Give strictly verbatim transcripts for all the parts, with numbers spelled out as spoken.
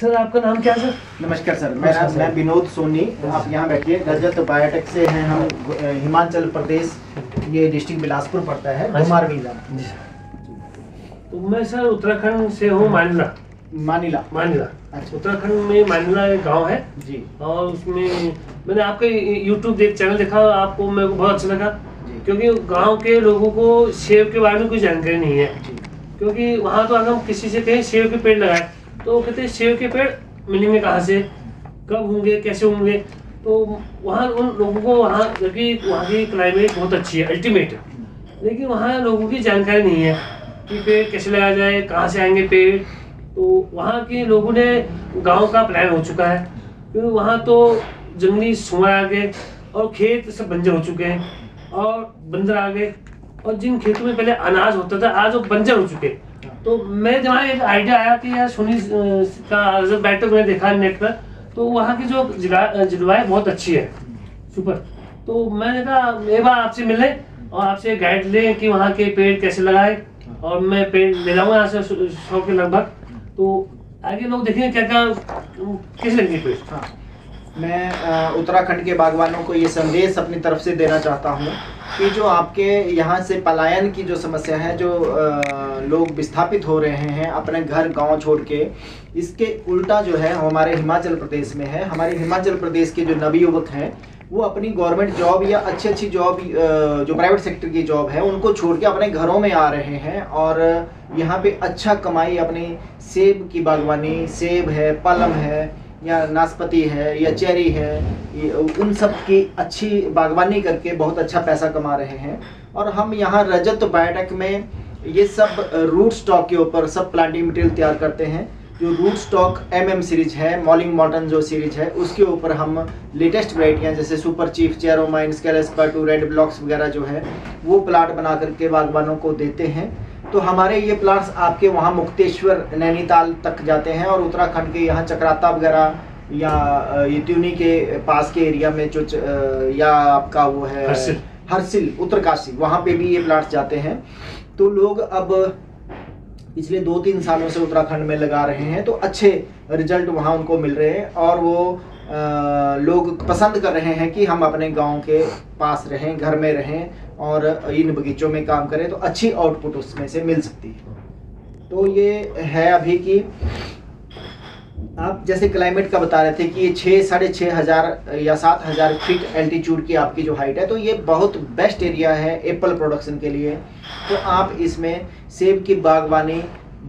Sir आपका नाम क्या सर? नमस्कार सर, मेरा मैं विनोद सोनी, आप यहाँ बैठिए। रजत बायोटेक से हैं हम, हिमाचल प्रदेश, ये डिस्ट्रिक्ट बिलासपुर पड़ता है, घुमारवीं। तो मैं सर उत्तराखंड से हूँ, मानिला। मानिला मानिला अच्छा। उत्तराखंड में मानिला एक गाँव है जी, और उसमें मैंने आपके यूट्यूब देख चैनल देखा, आपको मेरे को बहुत अच्छा लगा, क्योंकि गांव के लोगों को सेब के बारे में कोई जानकारी नहीं है, क्योंकि वहाँ तो अगर हम किसी से कहें सेब के पेड़ लगाए तो कहते हैं सेब के पेड़ मिलेंगे कहाँ से, कब होंगे, कैसे होंगे। तो वहाँ उन लोगों को वहाँ, जबकि वहाँ की क्लाइमेट बहुत अच्छी है, अल्टीमेट है, लेकिन वहाँ लोगों की जानकारी नहीं है कि पेड़ कैसे लगाया जाए, कहाँ से आएंगे पेड़। तो वहाँ के लोगों ने गाँव का प्लान हो चुका है, क्योंकि वहाँ तो जंगली सुअर आ गए और खेत सब बंजर हो चुके हैं, और बंदर आ गए, और जिन खेतों में पहले अनाज होता था आज वो बंजर हो चुके। तो मेरे दिमाग में एक आइडिया आया कि यार सोनी का रजत बायोटेक मैंने देखा नेट पर, तो वहाँ की जो जलवायु बहुत अच्छी है, सुपर। तो मैंने कहा एक बार आपसे मिले और आपसे गाइड लें कि वहाँ के पेड़ कैसे लगाए, और मैं पेड़ ले जाऊँगा यहाँ से सौ के लगभग, तो आगे लोग देखेंगे क्या क्या कैसे लगेंगे पेड़। हाँ, मैं उत्तराखंड के बागवानों को ये संदेश अपनी तरफ से देना चाहता हूँ कि जो आपके यहाँ से पलायन की जो समस्या है, जो लोग विस्थापित हो रहे हैं अपने घर गांव छोड़ के, इसके उल्टा जो है हमारे हिमाचल प्रदेश में है। हमारे हिमाचल प्रदेश के जो नवयुवक हैं वो अपनी गवर्नमेंट जॉब या अच्छी अच्छी जॉब, जो प्राइवेट सेक्टर की जॉब है, उनको छोड़ के अपने घरों में आ रहे हैं और यहाँ पे अच्छा कमाई अपनी सेब की बागवानी, सेब है, पलम है, या नाशपाती है, या चेरी है, उन सब की अच्छी बागवानी करके बहुत अच्छा पैसा कमा रहे हैं। और हम यहाँ रजत बायोटेक में ये सब रूट स्टॉक के ऊपर सब प्लांटिंग मटेरियल तैयार करते हैं। जो रूट स्टॉक एमएम सीरीज है, मॉलिंग मॉर्टन जो सीरीज है, उसके ऊपर हम लेटेस्ट वैरायटियाँ जैसे सुपर चीफ, चेरोमाइन, स्केलेस्पाटू, रेड ब्लॉक्स वगैरह जो है वो प्लाट बना करके बागवानों को देते हैं। तो हमारे ये प्लांट्स आपके वहाँ मुक्तेश्वर, नैनीताल तक जाते हैं, और उत्तराखंड के यहाँ चक्राता वगैरह या त्यूनी के पास के एरिया में जो, या आपका वो है हरसिल, हरसिल उत्तरकाशी, वहाँ पे भी ये प्लांट्स जाते हैं। तो लोग अब पिछले दो तीन सालों से उत्तराखंड में लगा रहे हैं, तो अच्छे रिजल्ट वहाँ उनको मिल रहे हैं, और वो आ, लोग पसंद कर रहे हैं कि हम अपने गांव के पास रहें, घर में रहें, और इन बगीचों में काम करें, तो अच्छी आउटपुट उसमें से मिल सकती है। तो ये है अभी कि आप जैसे क्लाइमेट का बता रहे थे कि ये छः साढ़े छः हज़ार या सात हज़ार फीट एल्टीट्यूड की आपकी जो हाइट है, तो ये बहुत बेस्ट एरिया है एप्पल प्रोडक्शन के लिए। तो आप इसमें सेब की बागवानी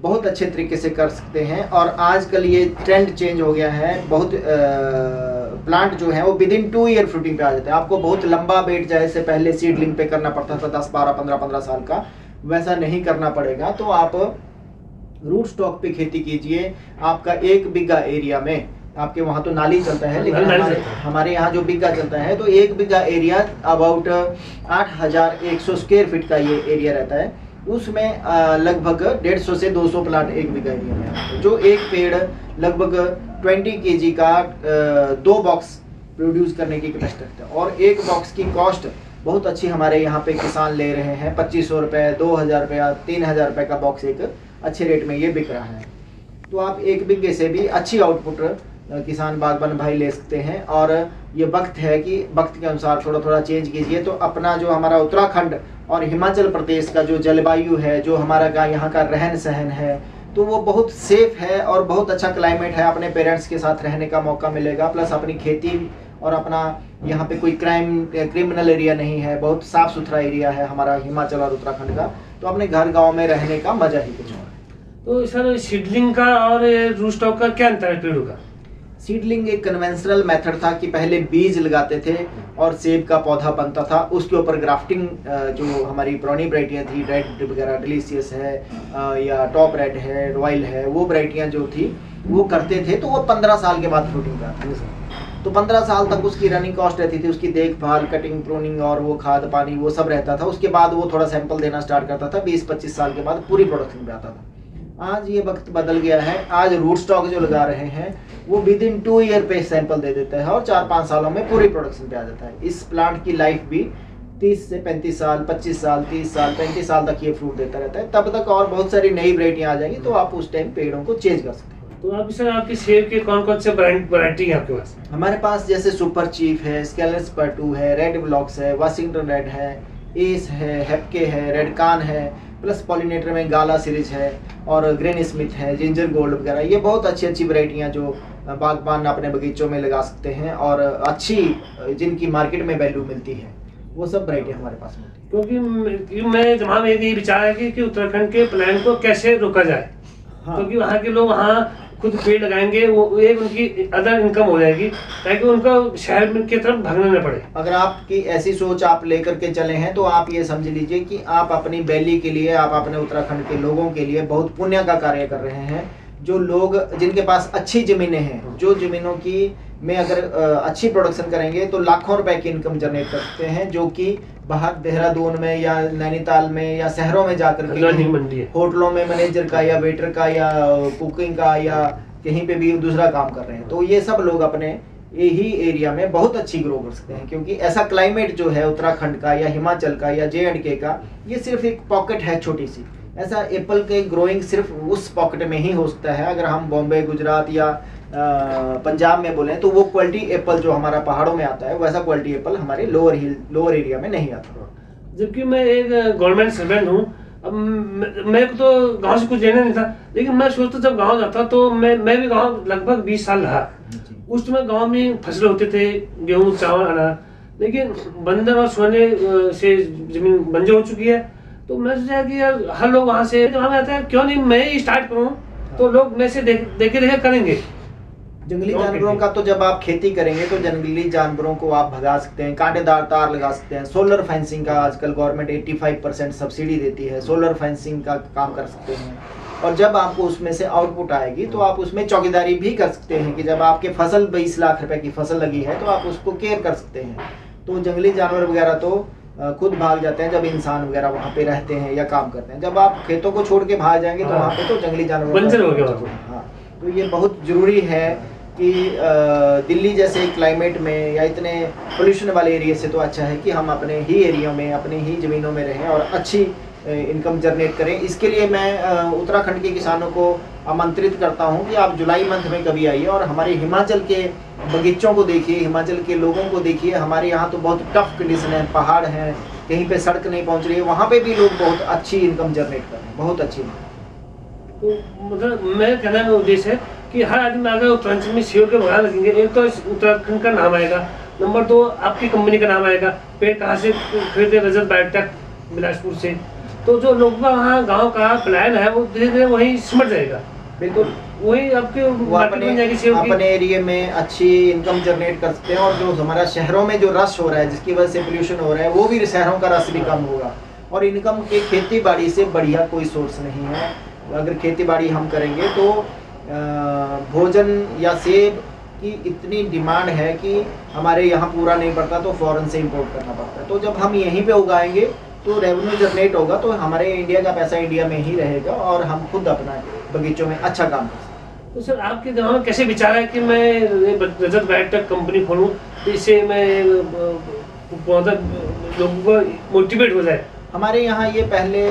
बहुत अच्छे तरीके से कर सकते हैं। और आजकल ये ट्रेंड चेंज हो गया है, बहुत आ, प्लांट जो है वो within two year fruiting पे आ जाते हैं। आपको बहुत लंबा वेट जैसे पहले सीडलिंग पे करना पड़ता था दस बारह पंद्रह पंद्रह साल का, वैसा नहीं करना पड़ेगा। तो आप रूट स्टॉक पे खेती कीजिए, आपका एक बीघा एरिया में, आपके वहाँ तो नाली चलता है, लेकिन हमारे हमारे यहाँ जो बीघा चलता है, तो एक बीघा एरिया अबाउट आठ हज़ार एक सौ स्क्वायर फीट का ये एरिया रहता है, उसमें लगभग डेढ़ सौ से दो सौ प्लांट एक बीघा एरिया में, जो एक पेड़ लगभग बीस केजी का दो बॉक्स प्रोड्यूस करने की कैपेसिटी रखता है। और एक बॉक्स की कॉस्ट बहुत अच्छी हमारे यहाँ पे किसान ले रहे हैं, पच्चीस सौ रुपये, दो हज़ार रुपये, तीन हज़ार रुपये का बॉक्स एक अच्छे रेट में ये बिक रहा है। तो आप एक बीघे से भी अच्छी आउटपुट किसान बागवान भाई ले सकते हैं। और ये वक्त है कि वक्त के अनुसार थोड़ा थोड़ा चेंज कीजिए, तो अपना जो हमारा उत्तराखंड और हिमाचल प्रदेश का जो जलवायु है, जो हमारा का यहाँ का रहन सहन है, तो वो बहुत सेफ है और बहुत अच्छा क्लाइमेट है। अपने पेरेंट्स के साथ रहने का मौका मिलेगा, प्लस अपनी खेती और अपना यहाँ पे कोई क्राइम क्रिमिनल एरिया नहीं है, बहुत साफ सुथरा एरिया है हमारा हिमाचल और उत्तराखंड का। तो अपने घर गाँव में रहने का मजा ही कुछ और। तो सर सीडलिंग का और रूट स्टॉक का क्या अंतर है पेड़ों का? सीडलिंग एक कन्वेंशनल मेथड था कि पहले बीज लगाते थे और सेब का पौधा बनता था, उसके ऊपर ग्राफ्टिंग जो हमारी पुरानी वैरायटियाँ थी, रेड वगैरह, डिलीशियस है या टॉप रेड है, रॉयल है, वो वैरायटियाँ जो थी वो करते थे। तो वो पंद्रह साल के बाद फ्रूटिंग करते थे, तो पंद्रह साल तक उसकी रनिंग कॉस्ट रहती थी, उसकी देखभाल, कटिंग, प्रूनिंग और वो खाद पानी वो सब रहता था। उसके बाद वो थोड़ा सैंपल देना स्टार्ट करता था, बीस पच्चीस साल के बाद पूरी प्रोडक्शन में आता था। आज ये वक्त बदल गया है, आज रूट स्टॉक जो लगा रहे हैं वो विद इन टू ईयर पे सैंपल दे देता है और चार पाँच सालों में पूरी प्रोडक्शन पे आ जाता है। इस प्लांट की लाइफ भी तीस से पैंतीस साल, पच्चीस साल, तीस साल, पैंतीस साल तक ये फ्रूट देता रहता है। तब तक और बहुत सारी नई वैरायटियाँ आ जाएंगी, तो आप उस टाइम पेड़ों को चेंज कर सकते हैं। तो आप सर आपकी सेब के कौन कौन से ब्रांड वैरायटी है आपके पास? हमारे पास जैसे सुपर चीफ है, स्केलर्स पटू है, रेड ब्लॉक्स है, वाशिंगटन रेड है, एस है, हैपके है, रेडकॉन है, प्लस पॉलिनेटर में गाला सीरीज है और ग्रीन स्मिथ है, जिंजर गोल्ड वगैरह। ये बहुत अच्छी अच्छी वैरायटियाँ जो बागबान अपने बगीचों में लगा सकते हैं और अच्छी जिनकी मार्केट में वैल्यू मिलती है, वो सब वैरायटियाँ हमारे पास मिलती है। क्योंकि मैं जहाँ में ये विचार है कि, कि उत्तराखंड के प्लान को कैसे रोका जाए, हाँ। क्योंकि वहाँ के लोग वहाँ खुद पेड़ लगाएंगे, वो एक उनकी अदर इनकम हो जाएगी ताकि उनका शहर की तरफ भागना न पड़े। अगर आपकी ऐसी सोच आप लेकर के चले हैं तो आप ये समझ लीजिए कि आप अपनी वैली के लिए, आप अपने उत्तराखंड के लोगों के लिए बहुत पुण्य का कार्य कर रहे हैं। जो लोग जिनके पास अच्छी ज़मीनें हैं, जो ज़मीनों की में अगर अच्छी प्रोडक्शन करेंगे तो लाखों रुपए की इनकम जनरेट कर सकते हैं, जो कि बाहर देहरादून में या नैनीताल में या शहरों में जाकर के होटलों में मैनेजर का या वेटर का या कुकिंग का या कहीं पे भी दूसरा काम कर रहे हैं। तो ये सब लोग अपने यही एरिया में बहुत अच्छी ग्रो कर सकते हैं, क्योंकि ऐसा क्लाइमेट जो है उत्तराखंड का या हिमाचल का या जे एंड के का, ये सिर्फ एक पॉकेट है छोटी सी। ऐसा एप्पल के ग्रोइंग सिर्फ उस पॉकेट में ही हो सकता है। अगर हम बॉम्बे, गुजरात या पंजाब में बोलें तो वो क्वालिटी एप्पल जो हमारा पहाड़ों में आता है, वैसा क्वालिटी एप्पल हमारे लोअर हिल लोअर एरिया में नहीं आता। जबकि मैं एक गवर्नमेंट सर्वेंट हूँ, अब मेरे को तो गांव से कुछ लेना नहीं था, लेकिन मैं सोचता जब गांव जाता तो मैं मैं भी गाँव लगभग बीस साल रहा। उस समय गाँव में फसल होते थे, गेहूँ, चावल, अनाज, लेकिन बंदर और सोने से जमीन बंजर हो चुकी है। तो मैं सोचा कि यार हर लोग वहाँ से जहाँ में आता है, क्यों नहीं मैं ही स्टार्ट करूँ, तो लोग मैं से देखे देखे, देखे करेंगे। जंगली जानवरों का तो जब आप खेती करेंगे तो जंगली जानवरों को आप भगा सकते हैं, कांटेदार तार लगा सकते हैं। सोलर फेंसिंग का आजकल गवर्नमेंट पचासी परसेंट सब्सिडी देती है, सोलर फेंसिंग का काम कर सकते हैं। और जब आपको उसमें से आउटपुट आएगी तो आप उसमें चौकीदारी भी कर सकते हैं कि जब आपके फसल बीस लाख रुपए की फसल लगी है तो आप उसको केयर कर सकते हैं। तो जंगली जानवर वगैरह तो खुद भाग जाते हैं जब इंसान वगैरह वहाँ पे रहते हैं या काम करते हैं। जब आप खेतों को छोड़ के भाग जाएंगे तो वहाँ पे तो जंगली जानवर बंजर हो गया। हाँ, तो ये बहुत ज़रूरी है कि दिल्ली जैसे क्लाइमेट में या इतने पोल्यूशन वाले एरिया से तो अच्छा है कि हम अपने ही एरिया में, अपने ही ज़मीनों में रहें और अच्छी इनकम जनरेट करें। इसके लिए मैं उत्तराखंड के किसानों को आमंत्रित करता हूं कि आप जुलाई मंथ में कभी आइए और हमारे हिमाचल के बगीचों को देखिए, हिमाचल के लोगों को देखिए। हमारे यहाँ तो बहुत टफ कंडीशन है, पहाड़ है, कहीं पे सड़क नहीं पहुंच रही है, वहाँ पे भी लोग बहुत अच्छी इनकम जनरेट कर रहे हैं, बहुत अच्छी। तो मतलब मेरा कहने का उद्देश्य है कि हर आदमी अगर उत्तराखंड में सेब के बगान लगेंगे, एक तो उत्तराखंड का नाम आएगा, नंबर दो आपकी कंपनी का नाम आएगा। पेड़ कहाँ से खरीदे? रजत बायोटेक बिलासपुर से। तो जो लोग वहाँ गांव का प्लान है वो धीरे धीरे वहीं सिमट जाएगा। बिल्कुल वही आपके अपने, अपने एरिया में अच्छी इनकम जनरेट कर सकते हैं। और जो हमारा शहरों में जो रश हो रहा है, जिसकी वजह से पोल्यूशन हो रहा है, वो भी शहरों का रश भी कम होगा। और इनकम के खेती बाड़ी से बढ़िया कोई सोर्स नहीं है। अगर खेती बाड़ी हम करेंगे तो भोजन या सेब की इतनी डिमांड है कि हमारे यहाँ पूरा नहीं पड़ता, तो फ़ॉरन से इम्पोर्ट करना पड़ता है। तो जब हम यहीं पर उगाएंगे तो रेवेन्यू जनरेट होगा, तो हमारे इंडिया का पैसा इंडिया में ही रहेगा और हम खुद अपना बगीचों में अच्छा काम कर सकते। तो सर आपके दिमाग में कैसे विचार है कि मैं रजत बायोटेक कंपनी खोलूँ, इससे मैं मतलब लोगों को मोटिवेट हो जाए? हमारे यहाँ ये पहले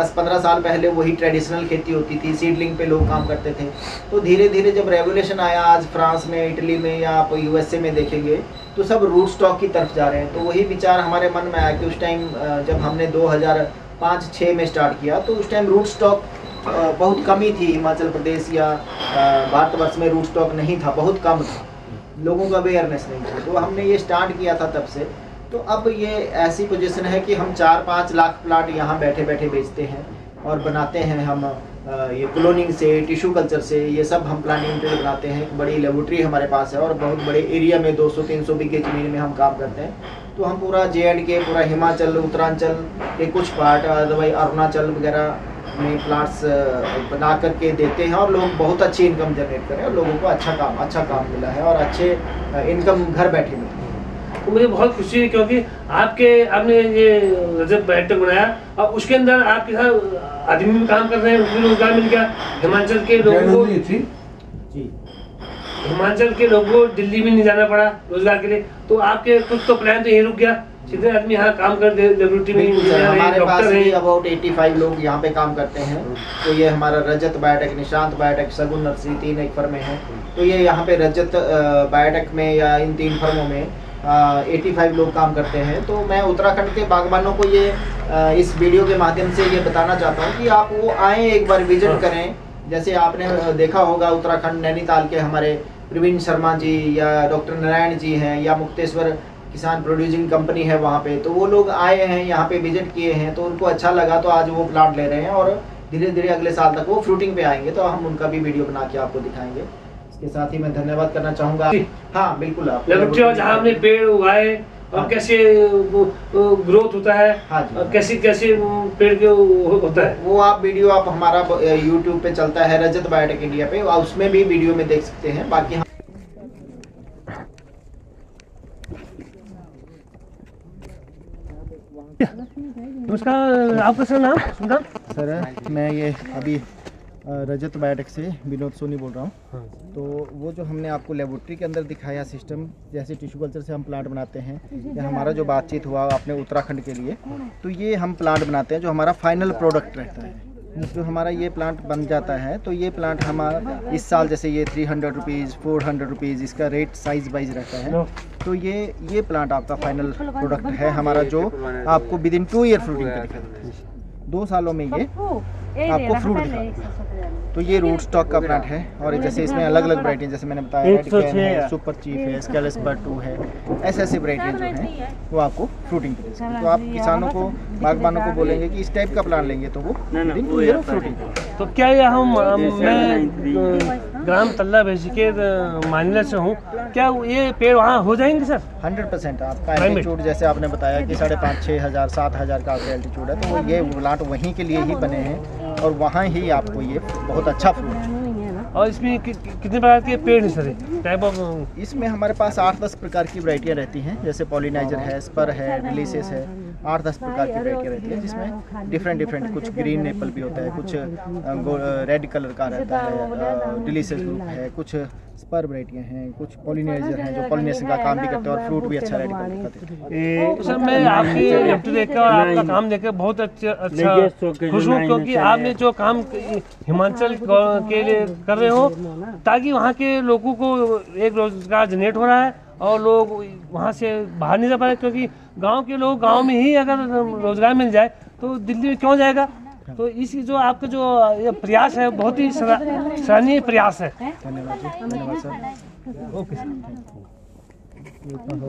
दस पंद्रह साल पहले वही ट्रेडिशनल खेती होती थी, सीडलिंग पे लोग काम करते थे। तो धीरे धीरे जब रेवोल्यूशन आया, आज फ्रांस में, इटली में या आप यूएसए में देखेंगे तो सब रूट स्टॉक की तरफ जा रहे हैं। तो वही विचार हमारे मन में आया कि उस टाइम जब हमने दो हज़ार पाँच छह में स्टार्ट किया तो उस टाइम रूट स्टॉक बहुत कमी थी। हिमाचल प्रदेश या भारतवर्ष में रूट स्टॉक नहीं था, बहुत कम था, लोगों का अवेयरनेस नहीं था। तो हमने ये स्टार्ट किया था तब से। तो अब ये ऐसी पोजीशन है कि हम चार पाँच लाख प्लाट यहाँ बैठे बैठे बेचते हैं और बनाते हैं। हम ये क्लोनिंग से, टिश्यू कल्चर से, ये सब हम प्लानिंग पे बनाते हैं। एक बड़ी लेबोरेटरी हमारे पास है और बहुत बड़े एरिया में दो सौ तीन सौ बीघे ज़मीन में हम काम करते हैं। तो हम पूरा जे एंड के, पूरा हिमाचल, उत्तरांचल के कुछ पार्ट, अदरवाइज अरुणाचल वगैरह में प्लाट्स बना करके देते हैं और लोग बहुत अच्छी इनकम जनरेट करें और लोगों को अच्छा काम अच्छा काम मिला है और अच्छे इनकम घर बैठे मिले। तो मुझे बहुत खुशी है क्योंकि आपके आपने ये रजत बायोटेक बनाया और उसके अंदर आपके साथ आदमी भी काम कर रहे हैं, उनको रोजगार मिल गया। हिमाचल के लोगों को जी हिमाचल के लोगों को दिल्ली में नहीं जाना पड़ा रोजगार के लिए। तो आपके कुछ तो प्लान तो यहीं रुक गया, सीधे आदमी यहाँ काम कर दे लेबोरेटरी में। हमारे पास भी अबाउट पचासी लोग यहाँ पे काम करते हैं। तो ये हमारा रजत बायोटेक, निशांत बायोटेक, सगुन नर्सी, तीन एक फर्में हैं। तो ये यहाँ पे रजत बायोटेक में या इन तीन फर्मों में पचासी लोग काम करते हैं। तो मैं उत्तराखंड के बागबानों को ये आ, इस वीडियो के माध्यम से ये बताना चाहता हूँ कि आप वो आएँ, एक बार विजिट करें। जैसे आपने देखा होगा उत्तराखंड नैनीताल के हमारे प्रवीण शर्मा जी या डॉक्टर नारायण जी हैं या मुक्तेश्वर किसान प्रोड्यूसिंग कंपनी है वहाँ पे, तो वो लोग आए हैं, यहाँ पे विजिट किए हैं, तो उनको अच्छा लगा, तो आज वो प्लांट ले रहे हैं और धीरे धीरे अगले साल तक वो फ्रूटिंग पे आएंगे, तो हम उनका भी वीडियो बना के आपको दिखाएंगे। इसके साथ ही मैं धन्यवाद करना चाहूँगा। हाँ बिल्कुल, आप जहाँ हमने पेड़ उगाए और कैसे ग्रोथ होता है, हाँ, कैसे कैसे पेड़ के होता है, वो आप वीडियो आप हमारा यूट्यूब पे चलता है रजत बायोटेक इंडिया पे, आप उसमें भी वीडियो में देख सकते हैं। बाकी हाँ। नमस्कार, आपका सर नाम? सुनता सर, मैं ये अभी रजत बायोटेक से विनोद सोनी बोल रहा हूँ। हाँ। तो वो जो हमने आपको लेबोरेटरी के अंदर दिखाया सिस्टम, जैसे टिश्यू कल्चर से हम प्लांट बनाते हैं, या हमारा जो बातचीत हुआ आपने उत्तराखंड के लिए, तो ये हम प्लांट बनाते हैं जो हमारा फाइनल प्रोडक्ट रहता है। जो हमारा ये प्लांट बन जाता है, तो ये प्लांट हमारा इस साल जैसे ये three hundred rupees four hundred rupees इसका रेट साइज़ वाइज रहता है। तो ये ये प्लांट आपका फाइनल प्रोडक्ट है हमारा, जो आपको within two year fruiting पे दिखाता है, दो सालों में ये आपको फ्रूट दिखाता है। तो ये रूट स्टॉक का प्लांट है, और जैसे इसमें अलग अलग वैरायटी, जैसे मैंने बताया रेडकॉन है, सुपर चीफ है, स्केलेस पर टू है, ऐसे ऐसे वैरायटी जो हैं वो आपको फ्रूटिंग पे देते हैं। तो आप किसानों को, बागबानों को बोलेंगे कि इस टाइप का प्लांट लेंगे तो वो फ्रूटिंग। तो क्या ये हम, मैं ग्राम तल्ला भेजी के मानिला से हूँ, क्या ये पेड़ वहाँ हो जाएंगे सर? हंड्रेड परसेंट आपका एल्टीट्यूड, जैसे आपने बताया कि साढ़े पाँच छः हज़ार सात हज़ार का आपका एल्टीट्यूड है, तो ये प्लांट वहीं के लिए ही बने हैं और वहाँ ही आपको ये बहुत अच्छा फ्रूट। और इसमें कि, कि, कितने प्रकार के पेड़ हैं सर? टाइप ऑफ इसमें हमारे पास आठ दस प्रकार की वैरायटियाँ रहती हैं, जैसे पॉलिनाइजर है, स्पर है, डिलीशियस है, आठ दस प्रकार की वैरायटियाँ रहती है, जिसमें डिफरेंट डिफरेंट, कुछ ग्रीन एप्पल भी होता है, कुछ रेड कलर का रहता है, डिलीशियस ग्रुप है, कुछ स्पर वैरायटियाँ हैं, कुछ पॉलिनाइजर हैं जो पॉलिनेशन का काम भी करते हैं और फ्रूट भी अच्छा रेड करते। सर मैं आपकी गिफ्ट देखकर और आपका काम देखकर बहुत अच्छा अच्छा खुश हूँ, क्योंकि आपने जो काम हिमाचल के लिए कर रहे हो, ताकि वहाँ के लोगों को एक रोजगार जनरेट हो रहा है और लोग वहाँ से बाहर नहीं जा पा रहे, क्योंकि गांव के लोग गांव में ही अगर रोजगार मिल जाए तो दिल्ली में क्यों जाएगा। तो इसी जो आपका जो प्रयास है बहुत ही सराहनीय प्रयास है। धन्यवाद।